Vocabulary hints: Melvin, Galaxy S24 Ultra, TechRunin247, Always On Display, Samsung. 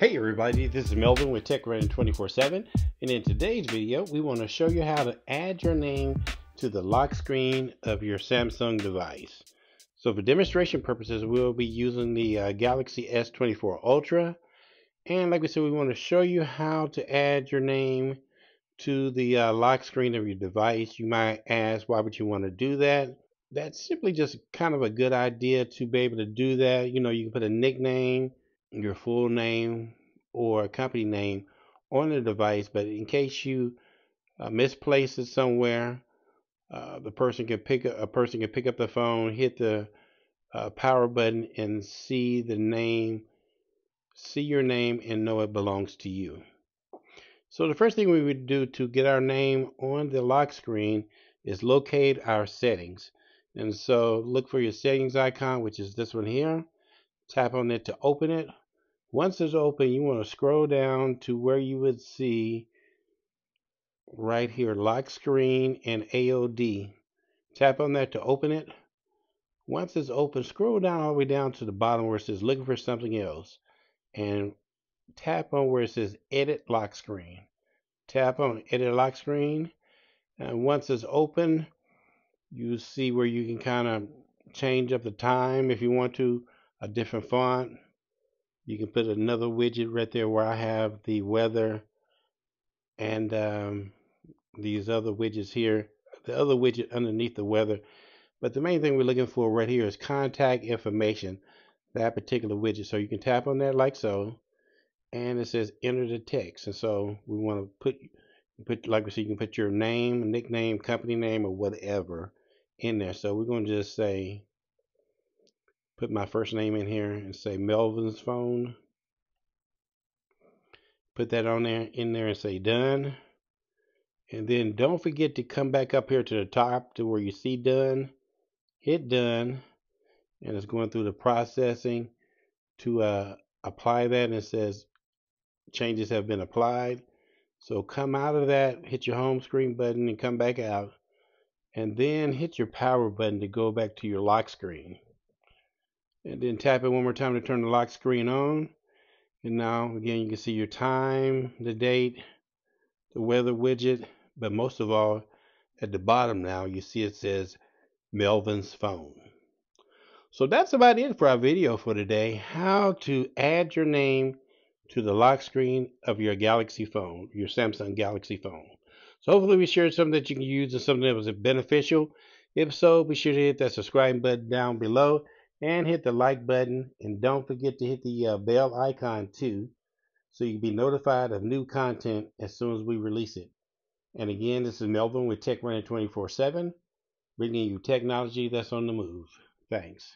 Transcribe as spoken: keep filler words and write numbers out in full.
Hey everybody, this is Melvin with Tech Runin two forty-seven, and in today's video we want to show you how to add your name to the lock screen of your Samsung device. So for demonstration purposes we'll be using the uh, Galaxy S twenty-four Ultra, and like we said, we want to show you how to add your name to the uh, lock screen of your device. You might ask, why would you want to do that? That's simply just kind of a good idea to be able to do that. You know, you can put a nickname, your full name, or company name on the device, but in case you uh, misplace it somewhere, uh, the person can pick a, a person can pick up the phone, hit the uh, power button, and see the name, see your name, and know it belongs to you. So the first thing we would do to get our name on the lock screen is locate our settings, and so look for your settings icon, which is this one here. Tap on it to open it. Once it's open, you want to scroll down to where you would see right here, lock screen and A O D. Tap on that to open it. Once it's open, scroll down all the way down to the bottom where it says looking for something else, and tap on where it says edit lock screen. Tap on edit lock screen, and once it's open, you see where you can kind of change up the time if you want to. A different font. You can put another widget right there where I have the weather and um, these other widgets here, the other widget underneath the weather, but the main thing we're looking for right here is contact information, that particular widget. So you can tap on that like so, and it says enter the text, and so we want to put put like we said, you can put your name, nickname, company name, or whatever in there. So we're going to just say, put my first name in here and say Melvin's phone. Put that on there, in there, and say done. And then don't forget to come back up here to the top to where you see done. Hit done, and it's going through the processing to uh, apply that, and it says changes have been applied. So come out of that, hit your home screen button, and come back out, and then hit your power button to go back to your lock screen. And then tap it one more time to turn the lock screen on. And now again, you can see your time, the date, the weather widget, but most of all, at the bottom now, you see it says Melvin's phone. So that's about it for our video for today, how to add your name to the lock screen of your Galaxy phone, your Samsung Galaxy phone. So hopefully we shared something that you can use and something that was beneficial. If so, be sure to hit that subscribe button down below, and hit the like button, and don't forget to hit the uh, bell icon too, so you can be notified of new content as soon as we release it. And again, this is Melvin with Tech Runin two forty-seven, bringing you technology that's on the move. Thanks.